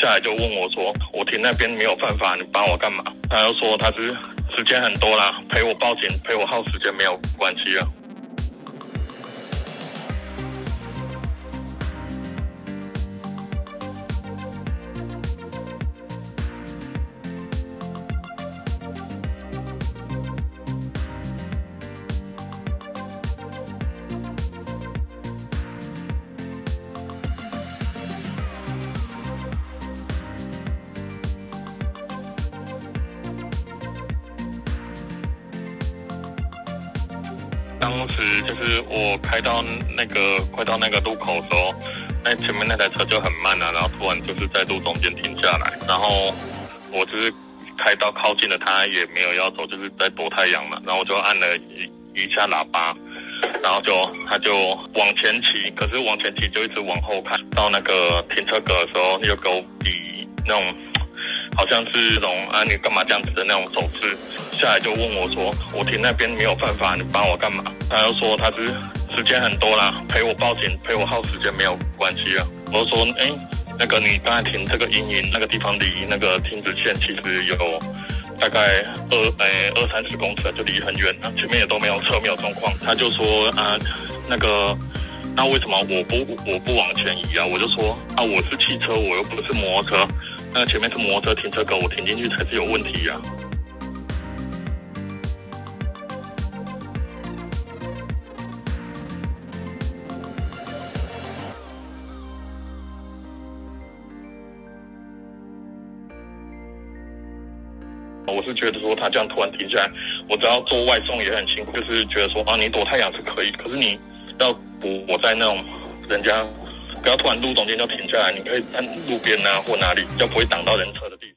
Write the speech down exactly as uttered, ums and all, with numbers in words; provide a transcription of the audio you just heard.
下来就问我说，我停那边没有犯法，你帮我干嘛？他就说他是时间很多啦，陪我报警，陪我耗时间没有关系了。当时就是我开到那个快到那个路口的时候，那前面那台车就很慢了、啊，然后突然就是在路中间停下来，然后我就是开到靠近了他，也没有要走，就是在躲太阳嘛，然后我就按了一一下喇叭，然后就他就往前骑，可是往前骑就一直往后看，到那个停车格的时候又给我比那种。好像是那种啊，你干嘛这样子的那种手势，下来就问我说，我停那边没有犯法，你帮我干嘛？他就说他是时间很多啦，陪我报警，陪我耗时间没有关系啊。我就说，哎、欸，那个你刚才停这个阴影那个地方离那个停止线其实有大概二诶、欸、二三十公尺，就离很远了，前面也都没有车没有状况。他就说啊，那个。那为什么我不我不往前移啊？我就说啊，我是汽车，我又不是摩托车。那前面是摩托车停车格，我停进去才是有问题啊。我是觉得说他这样突然停下来，我只要做外送也很辛苦，就是觉得说啊，你躲太阳是可以，可是你。要不我在那种人家不要突然路中间就停下来，你可以在路边啊或哪里，就不会挡到人车的地方。